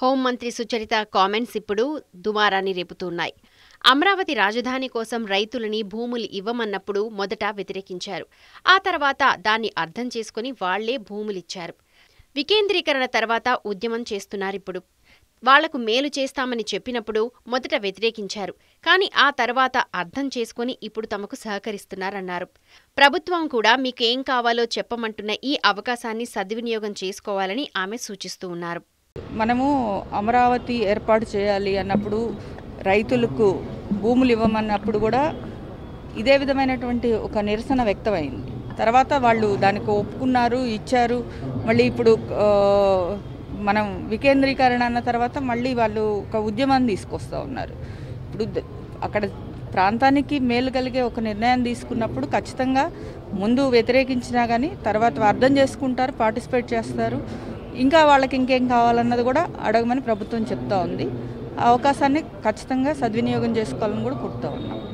Home మంత్రి Sucharitha comments ఇప్పుడు దుమారాన్ని రేపుతున్నాయి. అమరావతి రాజధాని కోసం రైతులని భూములు ఇవ్వమన్నప్పుడు మొదట వ్యతిరేకించారు. ఆ తర్వాత దాన్ని అర్థం చేసుకుని వాళ్లే భూములు ఇచ్చారు. వికేంద్రీకరణ తర్వాత ఉద్యమం చేస్తున్నారు. ఇప్పుడు వాళ్లకు మేలు చేస్తామని చెప్పినప్పుడు మొదట వ్యతిరేకించారు. కానీ ఆ తర్వాత అర్థం చేసుకుని ఇప్పుడు తమకు సహకరిస్తున్నారన్నారు. ప్రభుత్వం కూడా మీకు ఏం కావాలో చెప్పమంటున్న ఈ అవకాశాన్ని సద్వినియోగం చేసుకోవాలని ఆమె సూచిస్తూ ఉన్నారు. మనము అమరావతి ఏర్పాటు చేయాలి అన్నప్పుడు రైతులకు భూములు ఇవ్వమన్నప్పుడు కూడా ఇదే విధమైనటువంటి ఒక నిరసన వ్యక్తమైంది. తర్వాత వాళ్ళు దానికి ఒప్పుకున్నారు, ఇచ్చారు. మళ్ళీ ఇప్పుడు మనం వికేంద్రీకరణ అన్న తర్వాత మళ్ళీ వాళ్ళు ఒక ఉద్యమాన్ని తీసుకొస్తూ ఉన్నారు. ఇప్పుడు అక్కడ ప్రాంతానికి మేలు కలిగే ఒక నిర్ణయం తీసుకున్నప్పుడు ఖచ్చితంగా ముందు వ్యతిరేకించినా కానీ తర్వాత అర్థం చేసుకుంటారు, పార్టిసిపేట్ చేస్తారు. ఇంకా వాళ్ళకి ఇంకేం కావాలన్నది కూడా అడగమని ప్రభుత్వం చెప్తా ఉంది. ఆ అవకాశాన్ని ఖచ్చితంగా సద్వినియోగం చేసుకోవాలని కూడా కోరుతా ఉన్నాం.